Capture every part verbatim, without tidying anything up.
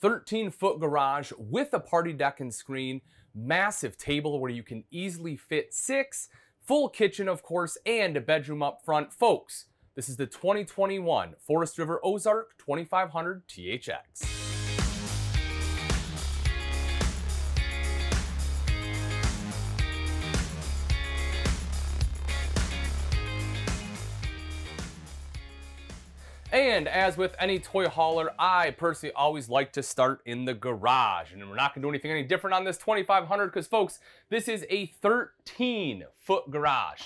thirteen foot garage with a party deck and screen, massive table where you can easily fit six, full kitchen of course, and a bedroom up front. Folks, this is the twenty twenty-one Forest River Ozark twenty-five hundred T H X. And as with any toy hauler, I personally always like to start in the garage. And we're not going to do anything any different on this twenty-five hundred because, folks, this is a thirteen foot garage.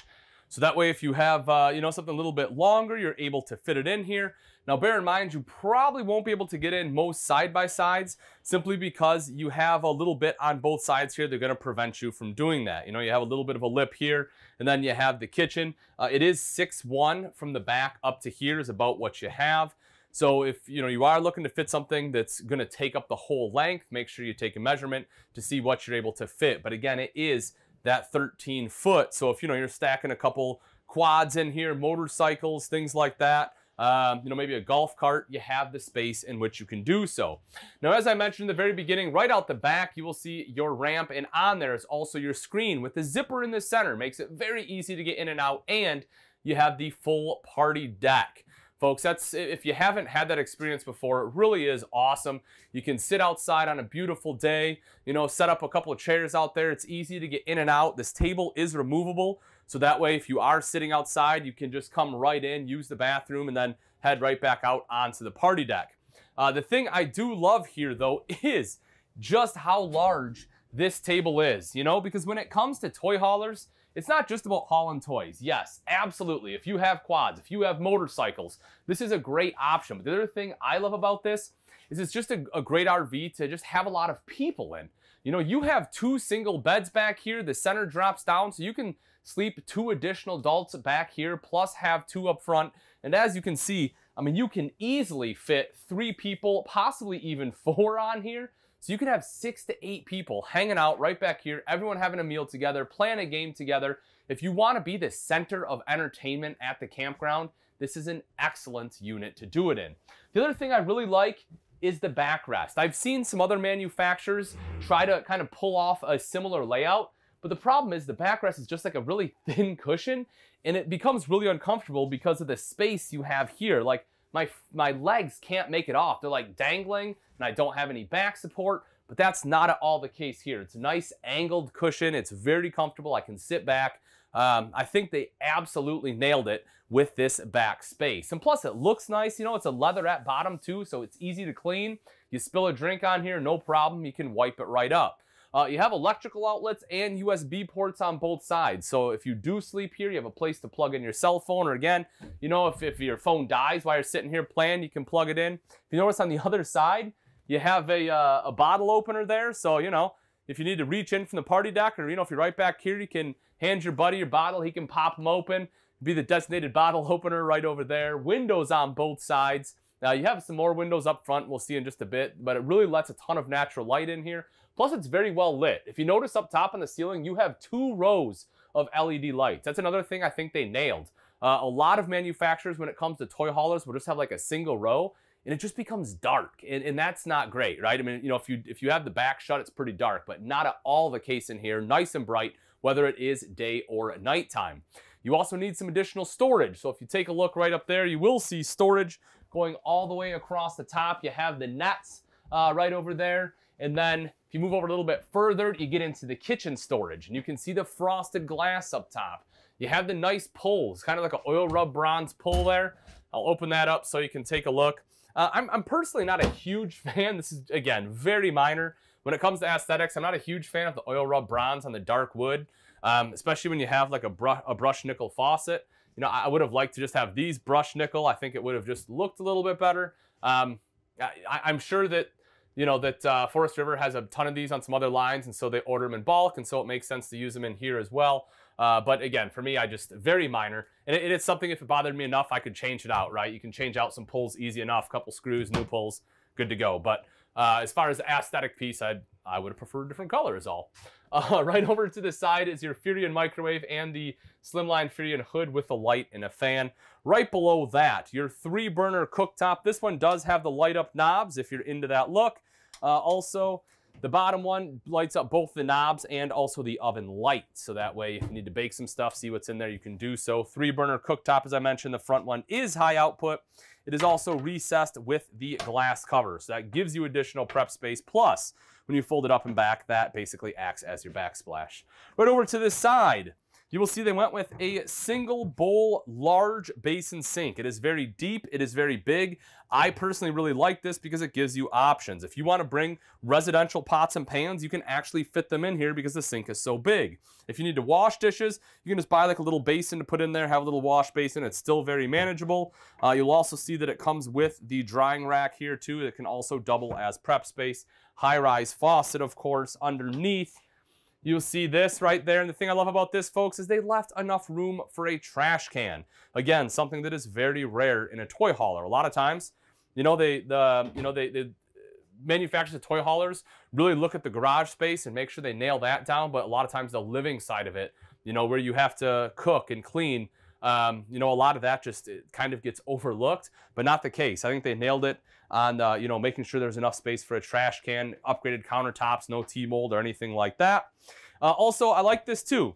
So that way if you have uh, you know, something a little bit longer, you're able to fit it in here. Now, bear in mind, you probably won't be able to get in most side-by-sides simply because you have a little bit on both sides here. They're going to prevent you from doing that. You know, you have a little bit of a lip here, and then you have the kitchen. Uh, it is six one from the back up to here is about what you have. So if you know you are looking to fit something that's going to take up the whole length, make sure you take a measurement to see what you're able to fit. But again, it is that thirteen foot. So if you know you're stacking a couple quads in here, motorcycles, things like that, Um, you know, maybe a golf cart, you have the space in which you can do so. Now, as I mentioned in the very beginning, right out the back, you will see your ramp, and on there is also your screen with the zipper in the center. Makes it very easy to get in and out, and you have the full party deck. Folks, that's, if you haven't had that experience before, it really is awesome. You can sit outside on a beautiful day, you know, set up a couple of chairs out there. It's easy to get in and out. This table is removable. So that way, if you are sitting outside, you can just come right in, use the bathroom, and then head right back out onto the party deck. Uh, the thing I do love here, though, is just how large this table is, you know, because when it comes to toy haulers, it's not just about hauling toys. Yes, absolutely. If you have quads, if you have motorcycles, this is a great option. But the other thing I love about this is it's just a, a great R V to just have a lot of people in. You know, you have two single beds back here. The center drops down, so you can sleep two additional adults back here, plus have two up front. And as you can see, I mean, you can easily fit three people, possibly even four on here. So you could have six to eight people hanging out right back here, everyone having a meal together, playing a game together. If you want to be the center of entertainment at the campground, this is an excellent unit to do it in. The other thing I really like is the backrest. I've seen some other manufacturers try to kind of pull off a similar layout, but the problem is the backrest is just like a really thin cushion, and it becomes really uncomfortable because of the space you have here. Like my, my legs can't make it off. They're like dangling, and I don't have any back support, but that's not at all the case here. It's a nice angled cushion. It's very comfortable. I can sit back. Um, I think they absolutely nailed it with this back space. And plus it looks nice. You know, it's a leatherette bottom too, so it's easy to clean. You spill a drink on here, no problem. You can wipe it right up. Uh, you have electrical outlets and U S B ports on both sides. So if you do sleep here, you have a place to plug in your cell phone. Or again, you know, if, if your phone dies while you're sitting here playing, you can plug it in. If you notice on the other side, you have a, uh, a bottle opener there. So, you know, if you need to reach in from the party deck, or, you know, if you're right back here, you can hand your buddy your bottle. He can pop them open. Be the designated bottle opener right over there. Windows on both sides. Now, you have some more windows up front. We'll see in just a bit, but it really lets a ton of natural light in here. Plus, it's very well lit. If you notice up top on the ceiling, you have two rows of L E D lights. That's another thing I think they nailed. Uh, a lot of manufacturers, when it comes to toy haulers, will just have like a single row, and it just becomes dark, and, and that's not great, right? I mean, you know, if you if you have the back shut, it's pretty dark, but not at all the case in here. Nice and bright, whether it is day or at nighttime. You also need some additional storage. So if you take a look right up there, you will see storage going all the way across the top. You have the nets uh, right over there, and then if you move over a little bit further, you get into the kitchen storage, and you can see the frosted glass up top. You have the nice pulls, kind of like an oil rub bronze pull there. I'll open that up so you can take a look. Uh, I'm, I'm personally not a huge fan. This is, again, very minor. When it comes to aesthetics, I'm not a huge fan of the oil rub bronze on the dark wood, um, especially when you have like a, br a brushed nickel faucet. You know, I would have liked to just have these brushed nickel. I think it would have just looked a little bit better. Um, I, I'm sure that, you know, that uh, Forest River has a ton of these on some other lines, and so they order them in bulk, and so it makes sense to use them in here as well. Uh, but again, for me, I just, very minor. And it, it is something, if it bothered me enough, I could change it out, right? You can change out some pulls easy enough, couple screws, new pulls, good to go. But uh, as far as the aesthetic piece, I'd, I would have preferred a different color is all. Uh, right over to the side is your Furion microwave and the slimline Furion hood with the light and a fan. Right below that, your three burner cooktop. This one does have the light up knobs if you're into that look. Uh, also, the bottom one lights up both the knobs and also the oven light. So that way, if you need to bake some stuff, see what's in there, you can do so. Three burner cooktop, as I mentioned. The front one is high output. It is also recessed with the glass cover. So that gives you additional prep space. Plus, when you fold it up and back, that basically acts as your backsplash. Right over to this side, you will see they went with a single bowl large basin sink. It is very deep, it is very big. I personally really like this because it gives you options. If you want to bring residential pots and pans, you can actually fit them in here because the sink is so big. If you need to wash dishes, you can just buy like a little basin to put in there, have a little wash basin. It's still very manageable. Uh, you'll also see that it comes with the drying rack here too. It can also double as prep space. High-rise faucet, of course, underneath. You'll see this right there. And the thing I love about this, folks, is they left enough room for a trash can. Again, something that is very rare in a toy hauler. A lot of times, you know, they, the, you know, they, they manufacturers of toy haulers really look at the garage space and make sure they nail that down. But a lot of times the living side of it, you know, where you have to cook and clean, um, you know, a lot of that just it kind of gets overlooked, but not the case. I think they nailed it on, uh, you know, making sure there's enough space for a trash can, upgraded countertops, no T-mold or anything like that. Uh, also, I like this too.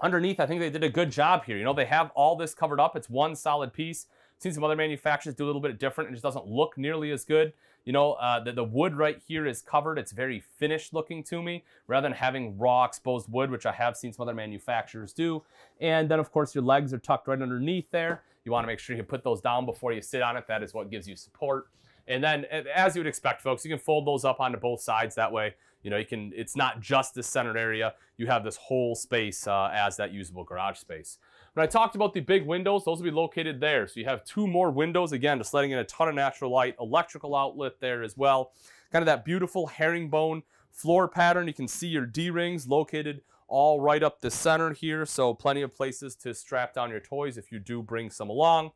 Underneath, I think they did a good job here. You know, they have all this covered up. It's one solid piece. I've seen some other manufacturers do a little bit different. It just doesn't look nearly as good. You know, uh, the, the wood right here is covered. It's very finished looking to me rather than having raw exposed wood, which I have seen some other manufacturers do. And then, of course, your legs are tucked right underneath there. You want to make sure you put those down before you sit on it. That is what gives you support. And then, as you would expect, folks, you can fold those up onto both sides. That way, you know, you can, it's not just the centered area. You have this whole space uh, as that usable garage space. When I talked about the big windows, those will be located there. So you have two more windows, again, just letting in a ton of natural light, electrical outlet there as well. Kind of that beautiful herringbone floor pattern. You can see your D-rings located all right up the center here. So plenty of places to strap down your toys if you do bring some along.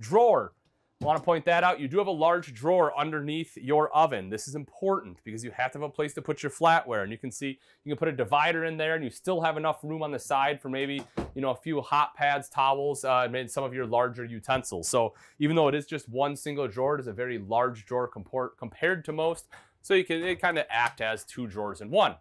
Drawer. I want to point that out. You do have a large drawer underneath your oven. This is important because you have to have a place to put your flatware. And you can see you can put a divider in there and you still have enough room on the side for maybe, you know, a few hot pads, towels, uh, and some of your larger utensils. So even though it is just one single drawer, it is a very large drawer compared to most. So you can it kind of act as two drawers in one.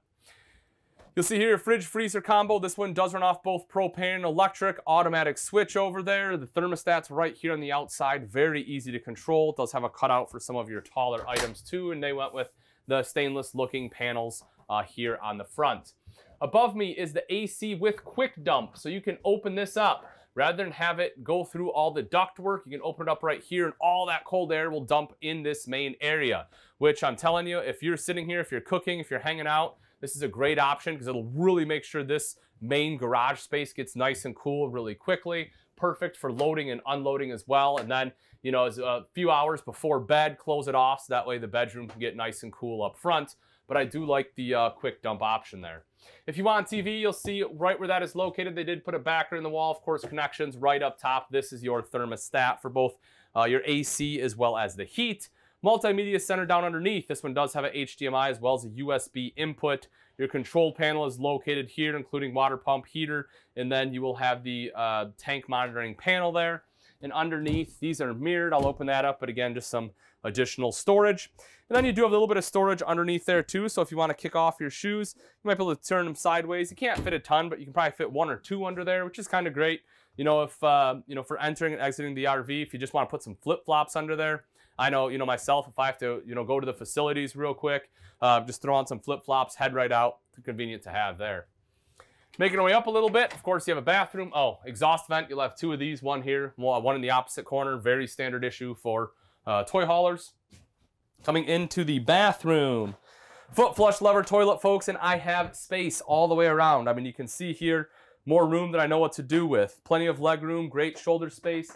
You'll see here a fridge freezer combo. This one does run off both propane and electric. Automatic switch over there. The thermostat's right here on the outside. Very easy to control. It does have a cutout for some of your taller items too. And they went with the stainless looking panels uh, here on the front. Above me is the A C with quick dump. So you can open this up. Rather than have it go through all the ductwork, you can open it up right here and all that cold air will dump in this main area. Which I'm telling you, if you're sitting here, if you're cooking, if you're hanging out, this is a great option because it'll really make sure this main garage space gets nice and cool really quickly. Perfect for loading and unloading as well. And then, you know, as a few hours before bed, close it off so that way the bedroom can get nice and cool up front. But I do like the uh, quick dump option there. If you want T V, you'll see right where that is located. They did put a backer in the wall. Of course, connections right up top. This is your thermostat for both uh, your A C as well as the heat. Multimedia center down underneath. This one does have an H D M I as well as a U S B input. Your control panel is located here, including water pump, heater, and then you will have the uh, tank monitoring panel there. And underneath, these are mirrored. I'll open that up, but again, just some additional storage. And then you do have a little bit of storage underneath there too, so if you want to kick off your shoes, you might be able to turn them sideways. You can't fit a ton, but you can probably fit one or two under there, which is kind of great. You know, if, uh, you know, for entering and exiting the R V, if you just want to put some flip-flops under there. I know, you know, myself, if I have to, you know, go to the facilities real quick, uh, just throw on some flip-flops, head right out. Convenient to have there. Making our way up a little bit. Of course, you have a bathroom. Oh, exhaust vent. You'll have two of these, one here, one in the opposite corner. Very standard issue for uh, toy haulers. Coming into the bathroom. Foot flush lever toilet, folks, and I have space all the way around. I mean, you can see here, more room than I know what to do with. Plenty of leg room, great shoulder space.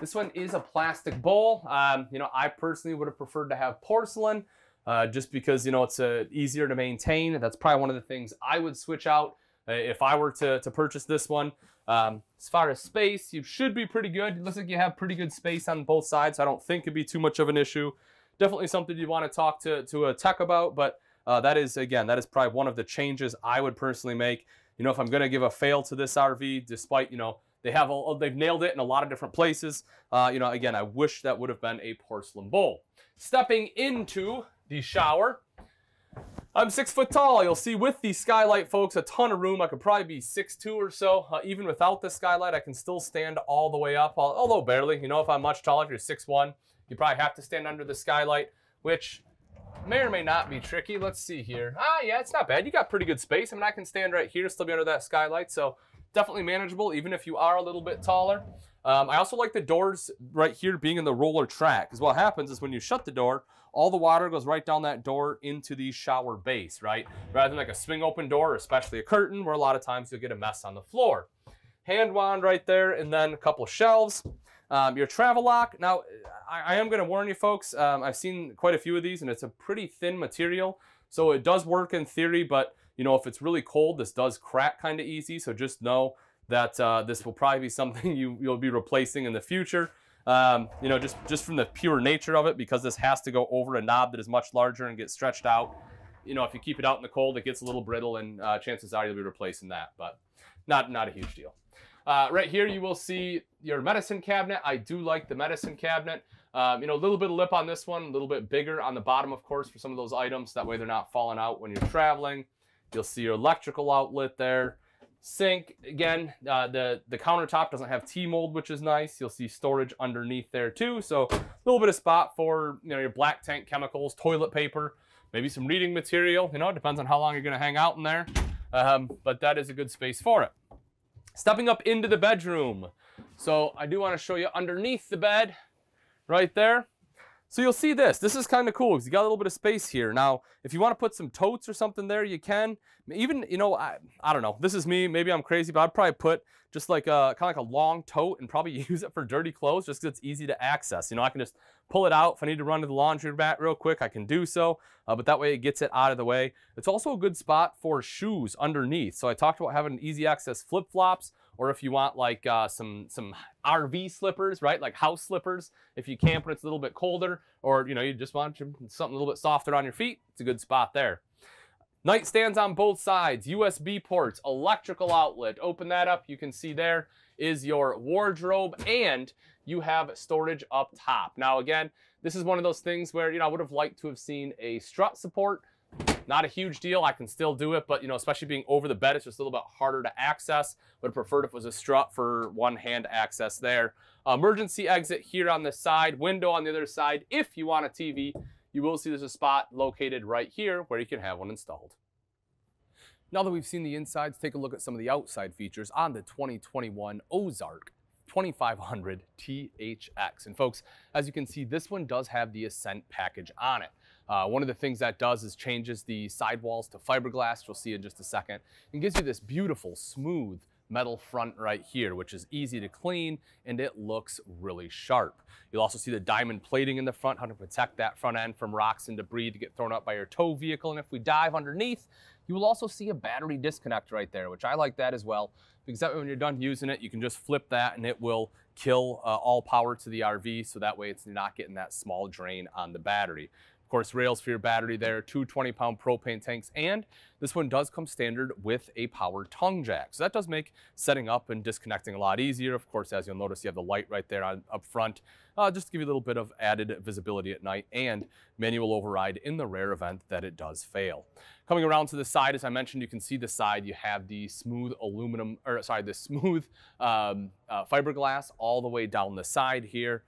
This one is a plastic bowl. Um, you know, I personally would have preferred to have porcelain uh, just because, you know, it's uh, easier to maintain. That's probably one of the things I would switch out uh, if I were to, to purchase this one. Um, as far as space, you should be pretty good. It looks like you have pretty good space on both sides. So I don't think it'd be too much of an issue. Definitely something you want to talk to, to a tech about, but uh, that is, again, that is probably one of the changes I would personally make. You know, if I'm going to give a fail to this R V, despite, you know, they have a, they've nailed it in a lot of different places. Uh, you know, again, I wish that would have been a porcelain bowl. Stepping into the shower, I'm six foot tall. You'll see with the skylight, folks, a ton of room. I could probably be six two or so. Uh, even without the skylight, I can still stand all the way up, although barely. You know, if I'm much taller, if you're six one, you probably have to stand under the skylight, which may or may not be tricky. Let's see here. Ah, yeah, it's not bad. You got pretty good space. I mean, I can stand right here, still be under that skylight, so definitely manageable, even if you are a little bit taller. Um, I also like the doors right here being in the roller track, because what happens is when you shut the door, all the water goes right down that door into the shower base, right? Rather than like a swing open door, or especially a curtain, where a lot of times you'll get a mess on the floor. Hand wand right there, and then a couple shelves. Um, your travel lock. Now, I, I am going to warn you folks, um, I've seen quite a few of these, and it's a pretty thin material, so it does work in theory, but you know, if it's really cold, this does crack kind of easy, so just know that uh, this will probably be something you, you'll be replacing in the future. Um, you know, just, just from the pure nature of it, because this has to go over a knob that is much larger and get stretched out. You know, if you keep it out in the cold, it gets a little brittle, and uh, chances are you'll be replacing that, but not, not a huge deal. Uh, right here, you will see your medicine cabinet. I do like the medicine cabinet. Um, you know, a little bit of lip on this one, a little bit bigger on the bottom, of course, for some of those items. That way they're not falling out when you're traveling. You'll see your electrical outlet there. Sink, again, uh, the, the countertop doesn't have T-mold, which is nice. You'll see storage underneath there too. So a little bit of spot for, you know, your black tank chemicals, toilet paper, maybe some reading material. You know, it depends on how long you're gonna hang out in there. Um, but that is a good space for it. Stepping up into the bedroom. So I do wanna show you underneath the bed right there. So you'll see this. This is kind of cool because you got a little bit of space here. Now, if you want to put some totes or something there, you can. Even, you know, I, I don't know. This is me. Maybe I'm crazy, but I'd probably put just like a kind of like a long tote and probably use it for dirty clothes just because it's easy to access. You know, I can just pull it out. If I need to run to the laundry mat real quick, I can do so. Uh, but that way it gets it out of the way. It's also a good spot for shoes underneath. So I talked about having easy access flip-flops, or if you want like uh, some some R V slippers, right? Like house slippers. If you camp when it's a little bit colder, or you know, you just want something a little bit softer on your feet, it's a good spot there. Nightstands on both sides, U S B ports, electrical outlet. Open that up, you can see there is your wardrobe, and you have storage up top. Now again, this is one of those things where, you know, I would have liked to have seen a strut support. Not a huge deal, I can still do it, but you know, especially being over the bed, it's just a little bit harder to access. Would have preferred if it was a strut for one hand access there. Emergency exit here on the side, window on the other side. If you want a T V, you will see there's a spot located right here where you can have one installed. Now that we've seen the insides, take a look at some of the outside features on the twenty twenty-one Ozark twenty-five hundred T H X. And folks, as you can see, this one does have the Ascent package on it. Uh, one of the things that does is changes the sidewalls to fiberglass, you'll see in just a second, and gives you this beautiful, smooth metal front right here, which is easy to clean, and it looks really sharp. You'll also see the diamond plating in the front, how to protect that front end from rocks and debris to get thrown up by your tow vehicle. And if we dive underneath, you will also see a battery disconnect right there, which I like that as well, because that way when you're done using it, you can just flip that and it will kill uh, all power to the R V, so that way it's not getting that small drain on the battery. Of course, rails for your battery there, two twenty pound propane tanks, and this one does come standard with a power tongue jack. So that does make setting up and disconnecting a lot easier. Of course, as you'll notice, you have the light right there on, up front, uh, just to give you a little bit of added visibility at night, and manual override in the rare event that it does fail. Coming around to the side, as I mentioned, you can see the side, you have the smooth aluminum, or sorry, the smooth um, uh, fiberglass all the way down the side here.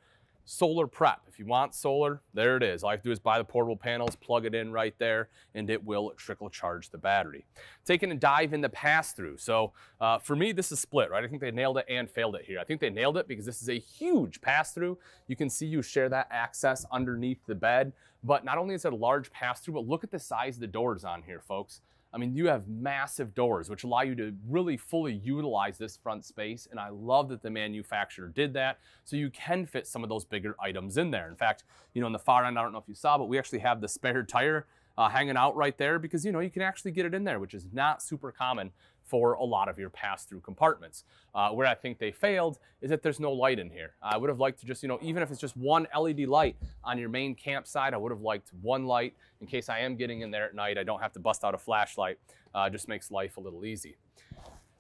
Solar prep, if you want solar, there it is. All you have to do is buy the portable panels, plug it in right there, and it will trickle charge the battery. Taking a dive in the pass-through. So uh, for me, this is split, right? I think they nailed it and failed it here. I think they nailed it because this is a huge pass-through. You can see you share that access underneath the bed, but not only is it a large pass-through, but look at the size of the doors on here, folks. I mean, you have massive doors, which allow you to really fully utilize this front space. And I love that the manufacturer did that. So you can fit some of those bigger items in there. In fact, you know, in the far end, I don't know if you saw, but we actually have the spare tire uh, hanging out right there because, you know, you can actually get it in there, which is not super common for a lot of your pass-through compartments. Uh, where I think they failed is that there's no light in here. I would have liked to just, you know, even if it's just one L E D light on your main campsite, I would have liked one light in case I am getting in there at night. I don't have to bust out a flashlight. Uh, just makes life a little easy.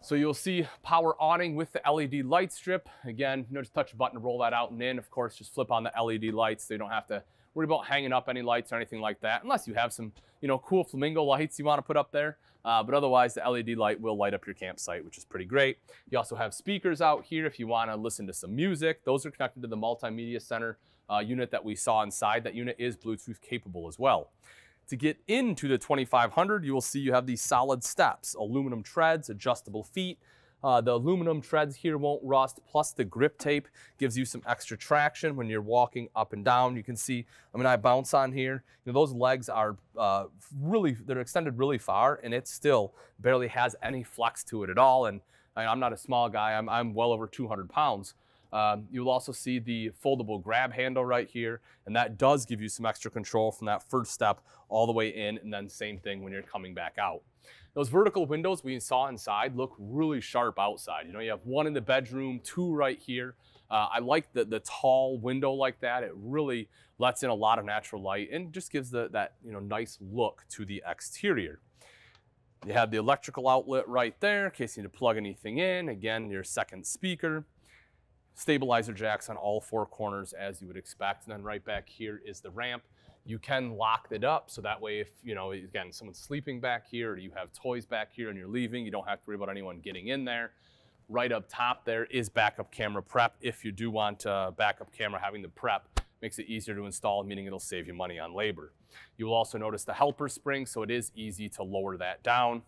So you'll see power awning with the L E D light strip. Again, you know, just touch a button to roll that out and in. Of course, just flip on the L E D lights so you don't have to worry about hanging up any lights or anything like that, unless you have some, you know, cool flamingo lights you want to put up there. Uh, but otherwise, the L E D light will light up your campsite, which is pretty great. You also have speakers out here if you want to listen to some music. Those are connected to the multimedia center uh, unit that we saw inside. That unit is Bluetooth capable as well. To get into the twenty-five hundred, you will see you have these solid steps, aluminum treads, adjustable feet. Uh, the aluminum treads here won't rust, plus the grip tape gives you some extra traction when you're walking up and down. You can see, I mean, I bounce on here. You know, those legs are uh, really, they're extended really far, and it still barely has any flex to it at all. And I mean, I'm not a small guy. I'm, I'm well over two hundred pounds. Um, you'll also see the foldable grab handle right here, and that does give you some extra control from that first step all the way in, and then same thing when you're coming back out. Those vertical windows we saw inside look really sharp outside. You know, you have one in the bedroom, two right here. Uh, I like the, the tall window like that. It really lets in a lot of natural light and just gives the, that, you know, nice look to the exterior. You have the electrical outlet right there in case you need to plug anything in. Again, your second speaker. Stabilizer jacks on all four corners as you would expect. And then right back here is the ramp. You can lock it up so that way if, you know, again, someone's sleeping back here or you have toys back here and you're leaving, you don't have to worry about anyone getting in there. Right up top there is backup camera prep. If you do want a backup camera, having the prep makes it easier to install, meaning it'll save you money on labor. You will also notice the helper spring, so it is easy to lower that down.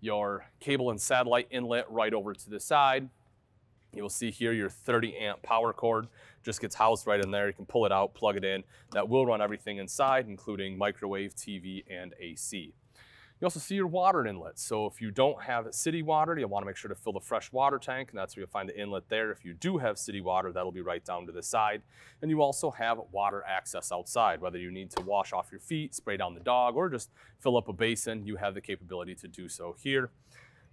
Your cable and satellite inlet right over to the side. You will see here your thirty amp power cord just gets housed right in there. You can pull it out, plug it in. That will run everything inside, including microwave, T V, and A C. You also see your water inlets. So if you don't have city water, you'll want to make sure to fill the fresh water tank, and that's where you'll find the inlet there. If you do have city water, that'll be right down to the side. And you also have water access outside. Whether you need to wash off your feet, spray down the dog, or just fill up a basin, you have the capability to do so here.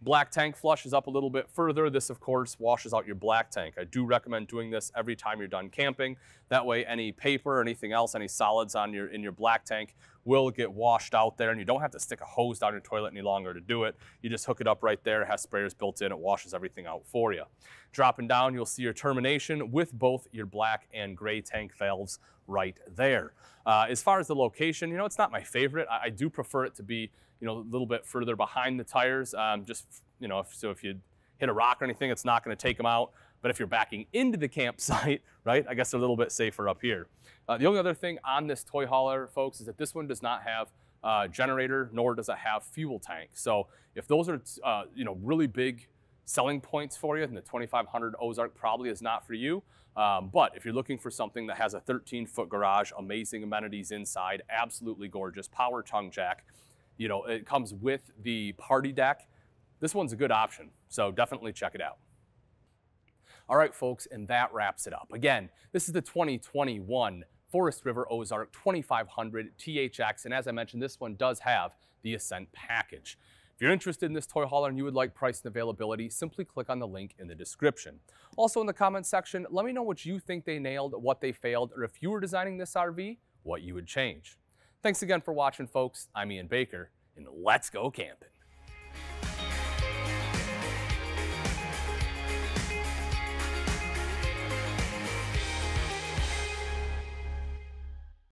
Black tank flushes up a little bit further. This, of course, washes out your black tank. I do recommend doing this every time you're done camping. That way, any paper or anything else, any solids on your, in your black tank will get washed out there, and you don't have to stick a hose down your toilet any longer to do it. You just hook it up right there. It has sprayers built in. It washes everything out for you. Dropping down, you'll see your termination with both your black and gray tank valves right there. Uh, as far as the location, you know, it's not my favorite. I, I do prefer it to be, you know, a little bit further behind the tires. Um, just, you know, if, so if you hit a rock or anything, it's not going to take them out. But if you're backing into the campsite, right, I guess they're a little bit safer up here. Uh, the only other thing on this toy hauler, folks, is that this one does not have a uh, generator, nor does it have fuel tank. So if those are, uh, you know, really big selling points for you, then the twenty-five hundred Ozark probably is not for you. Um, but if you're looking for something that has a thirteen foot garage, amazing amenities inside, absolutely gorgeous, power tongue jack, you know, it comes with the party deck. This one's a good option, so definitely check it out. All right, folks, and that wraps it up. Again, this is the twenty twenty-one Forest River Ozark twenty-five hundred T H X, and as I mentioned, this one does have the Ascent package. If you're interested in this toy hauler and you would like price and availability, simply click on the link in the description. Also in the comments section, let me know what you think they nailed, what they failed, or if you were designing this R V, what you would change. Thanks again for watching, folks. I'm Ian Baker, and let's go camping.